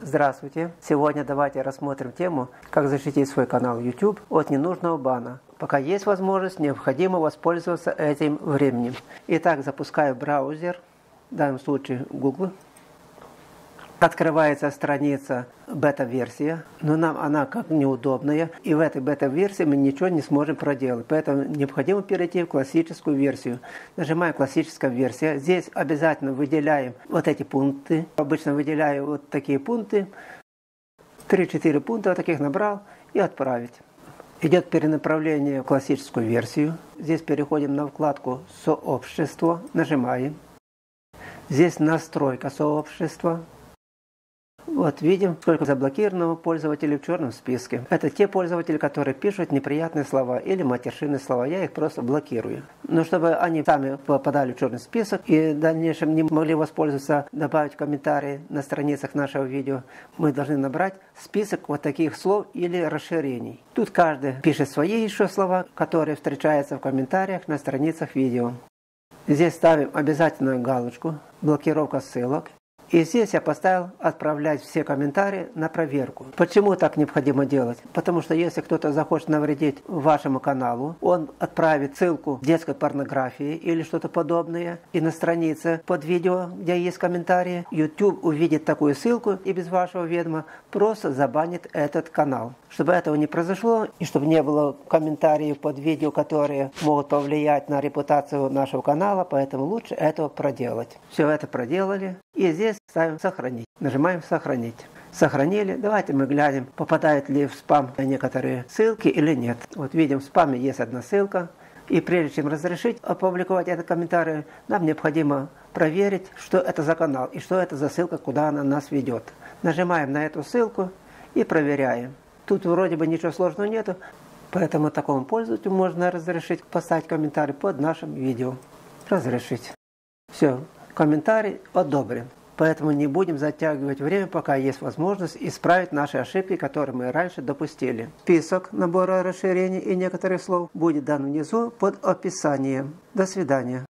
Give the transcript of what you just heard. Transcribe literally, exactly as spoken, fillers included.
Здравствуйте! Сегодня давайте рассмотрим тему, как защитить свой канал YouTube от ненужного бана. Пока есть возможность, необходимо воспользоваться этим временем. Итак, запускаю браузер, в данном случае Google. Открывается страница бета-версия, но нам она как неудобная, и в этой бета-версии мы ничего не сможем проделать, поэтому необходимо перейти в классическую версию. Нажимаем классическая версия, здесь обязательно выделяем вот эти пункты, обычно выделяю вот такие пункты, три-четыре пункта вот таких набрал и отправить. Идет перенаправление в классическую версию, здесь переходим на вкладку «Сообщество», нажимаем, здесь «Настройка сообщества». Вот видим, сколько заблокированного пользователей в черном списке. Это те пользователи, которые пишут неприятные слова или матершинные слова. Я их просто блокирую. Но чтобы они сами попадали в черный список и в дальнейшем не могли воспользоваться, добавить комментарии на страницах нашего видео, мы должны набрать список вот таких слов или расширений. Тут каждый пишет свои еще слова, которые встречаются в комментариях на страницах видео. Здесь ставим обязательно галочку «Блокировка ссылок». И здесь я поставил «Отправлять все комментарии на проверку». Почему так необходимо делать? Потому что если кто-то захочет навредить вашему каналу, он отправит ссылку детской порнографии или что-то подобное, и на странице под видео, где есть комментарии, YouTube увидит такую ссылку и без вашего ведома просто забанит этот канал. Чтобы этого не произошло, и чтобы не было комментариев под видео, которые могут повлиять на репутацию нашего канала, поэтому лучше этого проделать. Все это проделали, и здесь ставим «Сохранить». Нажимаем «Сохранить». Сохранили. Давайте мы глянем, попадают ли в спам некоторые ссылки или нет. Вот видим, в спаме есть одна ссылка. И прежде чем разрешить опубликовать этот комментарий, нам необходимо проверить, что это за канал и что это за ссылка, куда она нас ведет. Нажимаем на эту ссылку и проверяем. Тут вроде бы ничего сложного нету, поэтому такому пользователю можно разрешить поставить комментарий под нашим видео. Разрешить. Все, комментарий одобрен. Поэтому не будем затягивать время, пока есть возможность исправить наши ошибки, которые мы раньше допустили. Список набора расширений и некоторых слов будет дан внизу под описанием. До свидания.